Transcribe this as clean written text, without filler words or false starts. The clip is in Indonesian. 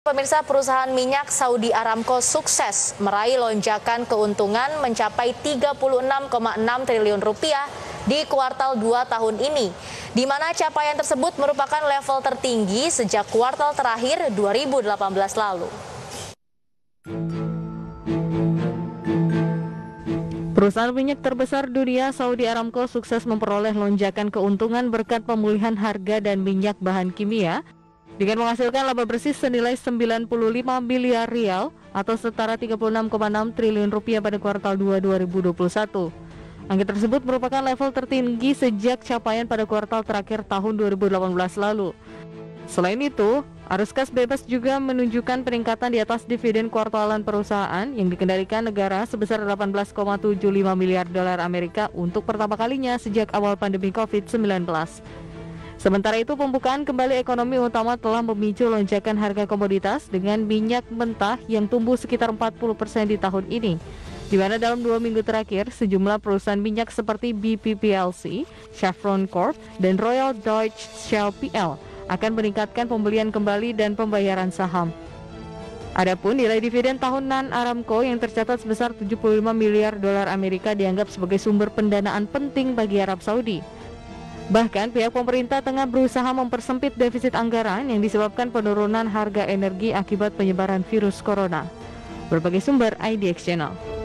Pemirsa, perusahaan minyak Saudi Aramco sukses meraih lonjakan keuntungan mencapai 36,6 triliun rupiah di kuartal 2 tahun ini, di mana capaian tersebut merupakan level tertinggi sejak kuartal terakhir 2018 lalu. Perusahaan minyak terbesar dunia Saudi Aramco sukses memperoleh lonjakan keuntungan berkat pemulihan harga dan minyak bahan kimia dengan menghasilkan laba bersih senilai 95 miliar rial atau setara 36,6 triliun rupiah pada kuartal 2 2021. Angka tersebut merupakan level tertinggi sejak capaian pada kuartal terakhir tahun 2018 lalu. Selain itu, arus kas bebas juga menunjukkan peningkatan di atas dividen kuartalan perusahaan yang dikendalikan negara sebesar 18,75 miliar dolar Amerika untuk pertama kalinya sejak awal pandemi COVID-19. Sementara itu, pembukaan kembali ekonomi utama telah memicu lonjakan harga komoditas dengan minyak mentah yang tumbuh sekitar 40% di tahun ini, di mana dalam 2 minggu terakhir sejumlah perusahaan minyak seperti BP PLC, Chevron Corp, dan Royal Dutch Shell PL akan meningkatkan pembelian kembali dan pembayaran saham. Adapun nilai dividen tahunan Aramco yang tercatat sebesar 75 miliar dolar Amerika dianggap sebagai sumber pendanaan penting bagi Arab Saudi. Bahkan pihak pemerintah tengah berusaha mempersempit defisit anggaran yang disebabkan penurunan harga energi akibat penyebaran virus corona. Berbagai sumber IDX Channel.